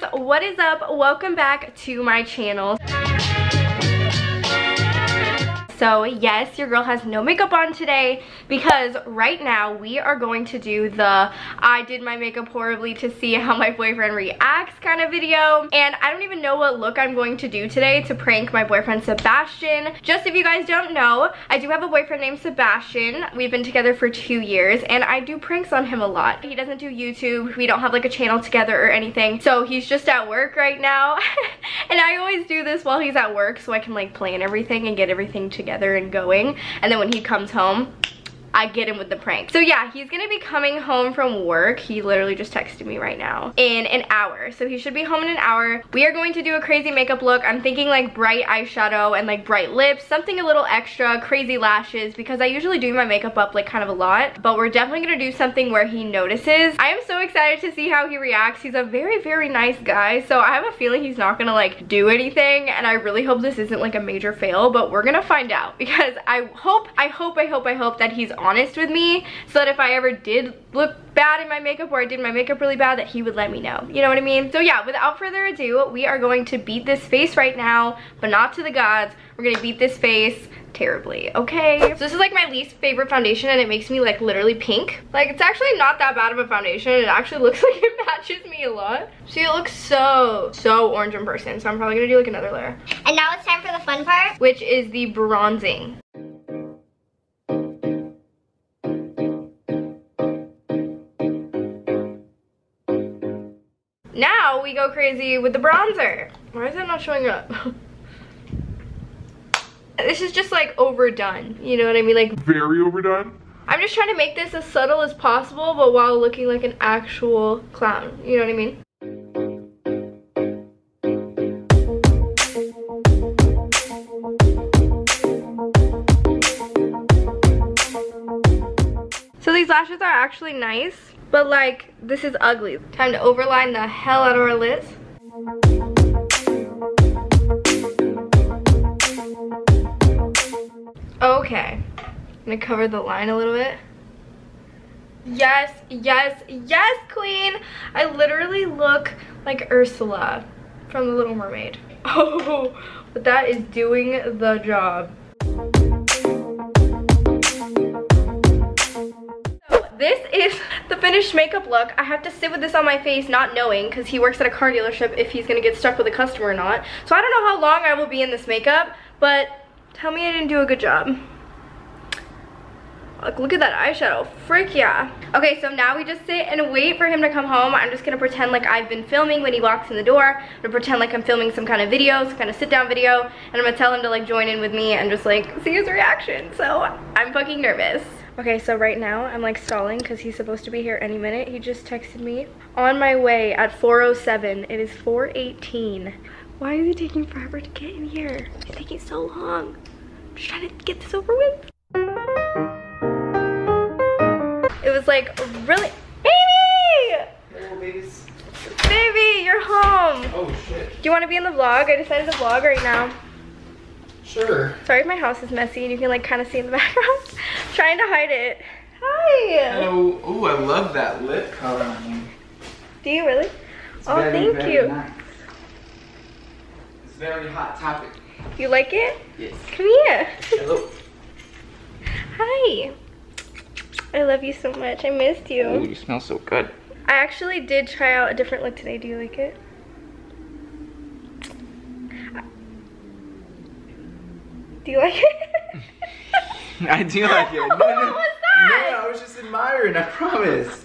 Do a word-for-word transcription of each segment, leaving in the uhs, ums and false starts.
guys, what is up? Welcome back to my channel. So yes, your girl has no makeup on today because right now we are going to do the I did my makeup horribly to see how my boyfriend reacts kind of video. And I don't even know what look I'm going to do today to prank my boyfriend Sebastian. Just if you guys don't know, I do have a boyfriend named Sebastian. We've been together for two years and I do pranks on him a lot. He doesn't do YouTube. We don't have like a channel together or anything. So he's just at work right now. And I always do this while he's at work so I can like plan everything and get everything together. And going, and then when he comes home I get him with the prank. So yeah, he's gonna be coming home from work. He literally just texted me right now in an hour. So he should be home in an hour. We are going to do a crazy makeup look. I'm thinking like bright eyeshadow and like bright lips, something a little extra, crazy lashes, because I usually do my makeup up like kind of a lot, but we're definitely gonna do something where he notices. I am so excited to see how he reacts. He's a very, very nice guy. So I have a feeling he's not gonna like do anything. And I really hope this isn't like a major fail, but we're gonna find out because I hope, I hope, I hope, I hope that he's on honest with me so that if I ever did look bad in my makeup or I did my makeup really bad that he would let me know, you know what I mean? So yeah, without further ado, we are going to beat this face right now, but not to the gods. We're gonna beat this face terribly, okay? So this is like my least favorite foundation and it makes me like literally pink. Like it's actually not that bad of a foundation. It actually looks like it matches me a lot. See, it looks so, so orange in person. So I'm probably gonna do like another layer. And now it's time for the fun part, which is the bronzing. Now we go crazy with the bronzer. Why is that not showing up? This is just like overdone, you know what I mean? Like very overdone. I'm just trying to make this as subtle as possible, but while looking like an actual clown, you know what I mean? So these lashes are actually nice. But like, this is ugly. Time to overline the hell out of our lids. Okay, I'm gonna cover the line a little bit. Yes, yes, yes, queen! I literally look like Ursula from The Little Mermaid. Oh, but that is doing the job. This is the finished makeup look. I have to sit with this on my face not knowing because he works at a car dealership if he's gonna get stuck with a customer or not. So I don't know how long I will be in this makeup, but tell me I didn't do a good job. Like, look at that eyeshadow. Freak yeah. Okay, so now we just sit and wait for him to come home. I'm just gonna pretend like I've been filming when he walks in the door. I'm gonna pretend like I'm filming some kind of video, some kind of sit down video, and I'm gonna tell him to like join in with me and just like see his reaction. So I'm fucking nervous. Okay, so right now I'm like stalling because he's supposed to be here any minute. He just texted me. On my way at four oh seven. It is four eighteen. Why is he taking forever to get in here? He's taking so long. I'm just trying to get this over with. It was like really, baby! Hello, babies. Baby, you're home. Oh shit. Do you want to be in the vlog? I decided to vlog right now. Sure. Sorry if my house is messy and you can like kind of see in the background. I'm trying to hide it. Hi. Hello. Oh, I love that lip color on you. Do you really? It's oh, very, thank very you. Nice. It's a very hot topic. You like it? Yes. Come here. Hello. Hi. I love you so much. I missed you. Oh, you smell so good. I actually did try out a different look today. Do you like it? Do you like it? I do like it. No, what no, was that? No, I was just admiring, I promise.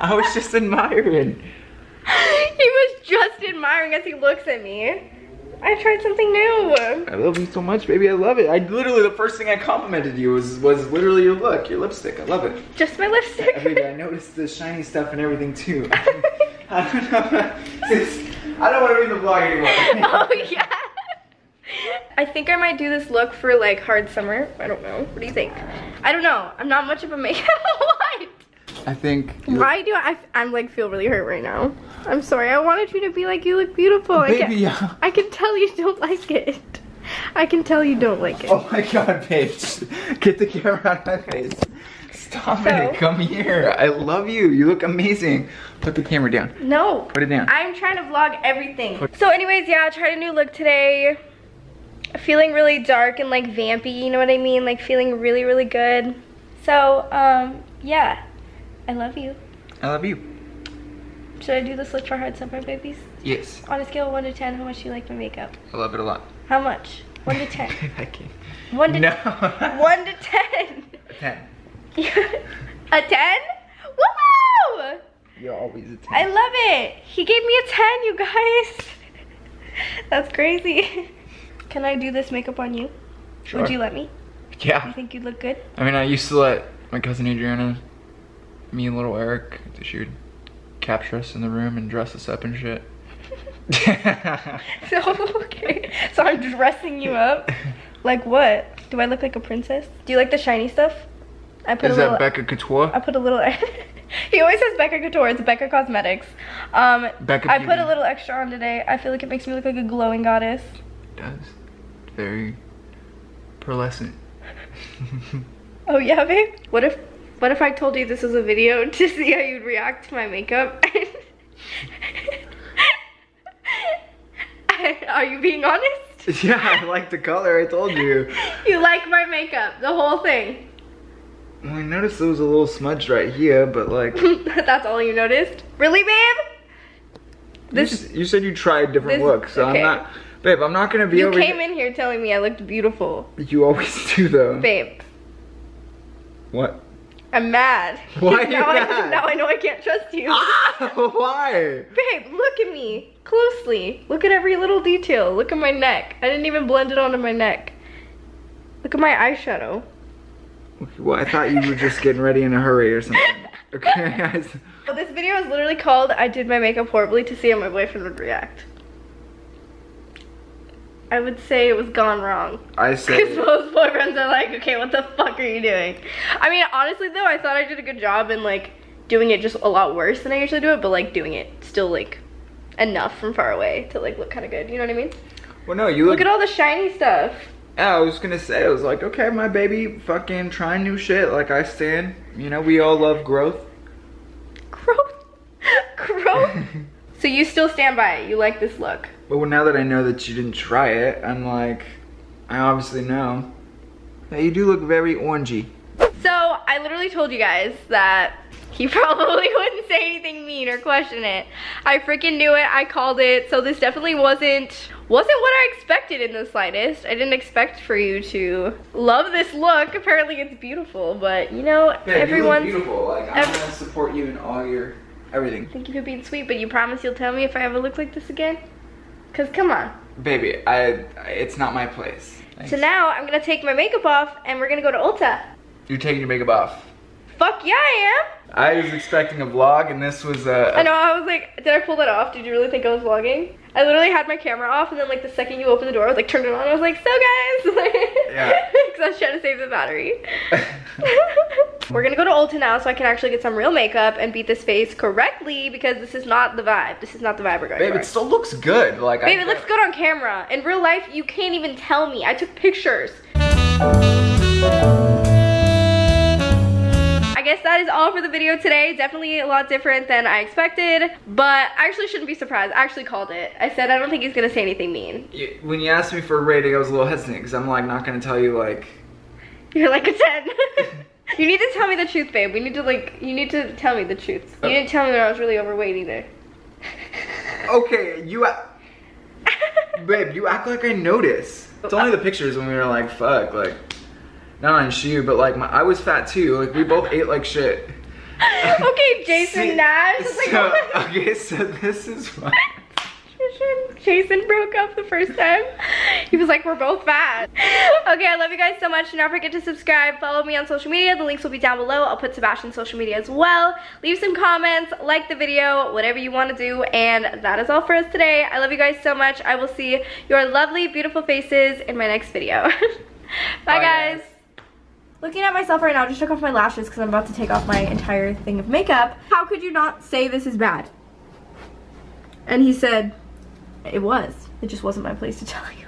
I was just admiring. He was just admiring as he looks at me. I tried something new. I love you so much, baby. I love it. I literally, the first thing I complimented you was, was literally your look, your lipstick. I love it. Just my lipstick? I, I mean, I noticed the shiny stuff and everything too. I don't know. I don't want to read the blog anymore. Oh, yeah. I think I might do this look for like Hard Summer. I don't know. What do you think? I don't know. I'm not much of a makeup. What? I think. Why do I? I'm like feel really hurt right now. I'm sorry. I wanted you to be like you look beautiful. Baby, I can, yeah. I can tell you don't like it. I can tell you don't like it. Oh my god, babe! Get the camera out of my face. Stop so. it, come here. I love you, you look amazing. Put the camera down. No. Put it down. I'm trying to vlog everything. Put so anyways, yeah, I tried a new look today. Feeling really dark and like vampy, you know what I mean? Like feeling really, really good. So, um, yeah, I love you. I love you. Should I do this look for Hard Summer Babies? Yes. On a scale of one to ten, how much do you like my makeup? I love it a lot. How much? one to ten. I can't. one to ten. No. one to ten. a ten. a ten? Woohoo! You're always a ten. I love it. He gave me a ten, you guys. That's crazy. Can I do this makeup on you? Sure. Would you let me? Yeah. You think you'd look good? I mean, I used to let my cousin Adriana, me and little Eric, she would capture us in the room and dress us up and shit. So, okay. So I'm dressing you up? Like what? Do I look like a princess? Do you like the shiny stuff? I put Is a that Becca Couture? I put a little... He always says Becca Couture. It's Becca Cosmetics. Um, Becca I Beauty. Put a little extra on today. I feel like it makes me look like a glowing goddess. It does. Very pearlescent. Oh yeah, babe? What if what if I told you this was a video to see how you'd react to my makeup? Are you being honest? Yeah, I like the color, I told you. You like my makeup, the whole thing. Well, I noticed there was a little smudge right here, but like... That's all you noticed? Really, babe? This You, you said you tried different this, looks, so okay. I'm not... Babe, I'm not gonna be you over here. You came in here telling me I looked beautiful. You always do, though. Babe. What? I'm mad. Why are you now mad? I, now I know I can't trust you. Ah, why? Babe, look at me closely. Look at every little detail. Look at my neck. I didn't even blend it onto my neck. Look at my eyeshadow. Well, I thought you were just getting ready in a hurry or something. Okay, guys. Well, this video is literally called I Did My Makeup Horribly to See How My Boyfriend Would React. I would say it was gone wrong. I say. Because most boyfriends are like, okay, what the fuck are you doing? I mean, honestly though, I thought I did a good job in like doing it just a lot worse than I usually do it, but like doing it still like enough from far away to like look kind of good. You know what I mean? Well, no, you look, look at all the shiny stuff. Yeah, I was gonna say, I was like, okay, my baby, fucking trying new shit. Like I stand, you know, we all love growth. Growth, growth. So you still stand by it. You like this look. But well, now that I know that you didn't try it, I'm like, I obviously know. Now you do look very orangey. So I literally told you guys that he probably wouldn't say anything mean or question it. I freaking knew it. I called it. So this definitely wasn't wasn't what I expected in the slightest. I didn't expect for you to love this look. Apparently it's beautiful, but you know, yeah, everyone's you look beautiful. Like, I'm ev gonna support you in all your everything. Thank you for being sweet, but you promise you'll tell me if I ever look like this again? Cause come on. Baby, I, I it's not my place. Thanks. So now I'm gonna take my makeup off and we're gonna go to Ulta. You're taking your makeup off? Fuck yeah, I am. I was expecting a vlog and this was a, a I know, I was like, did I pull that off? Did you really think I was vlogging? I literally had my camera off and then like the second you opened the door, I was like, turned it on. I was like, so guys. Yeah. Cause I was trying to save the battery. We're gonna go to Ulta now so I can actually get some real makeup and beat this face correctly because this is not the vibe. This is not the vibe we're going Babe, for. It still looks good. Like, Babe, I it looks good on camera. In real life, you can't even tell me. I took pictures. I guess that is all for the video today. Definitely a lot different than I expected, but I actually shouldn't be surprised. I actually called it. I said I don't think he's gonna say anything mean. You, when you asked me for a rating, I was a little hesitant because I'm like not gonna tell you like... You're like a ten. You need to tell me the truth, babe. We need to like, you need to tell me the truth. You didn't tell me that I was really overweight either. Okay, you babe, you act like I noticed. It's only the pictures when we were like, fuck, like, not on you, but like, my, I was fat too. Like, we both ate like shit. Okay, Jason See, Nash. Like, so, oh okay, so this is fun. Jason broke up the first time. He was like, we're both fat. Okay, I love you guys so much. Do not forget to subscribe. Follow me on social media. The links will be down below. I'll put Sebastian's social media as well. Leave some comments, like the video, whatever you want to do. And that is all for us today. I love you guys so much. I will see your lovely, beautiful faces in my next video. Bye, Bye guys. Looking at myself right now, just took off my lashes because I'm about to take off my entire thing of makeup. How could you not say this is bad? And he said... It was. It just wasn't my place to tell you.